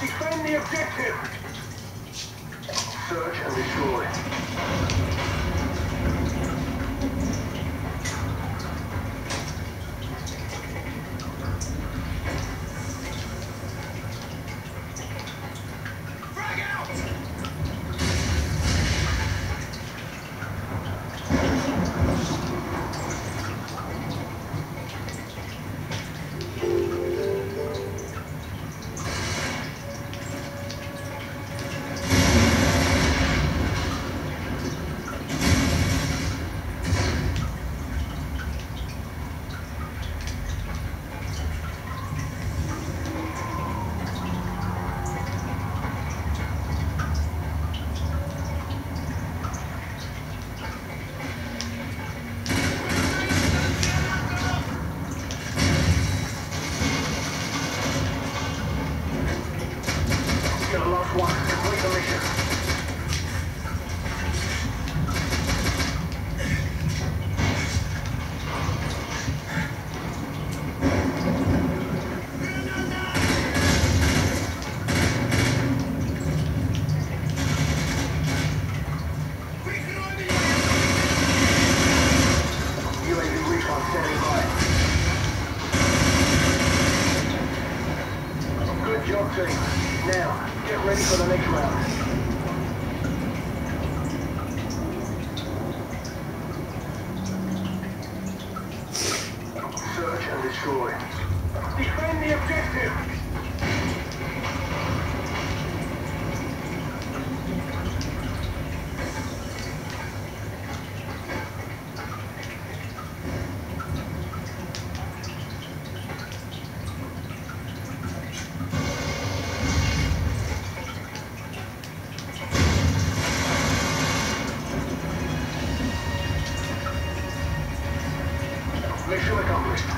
Defend the objective. Search and destroy. Frag out! One, complete the mission. UAV recon standing by. Good job, team. Now, get ready for the next round. Search and destroy. Defend the objective! Mission accomplished.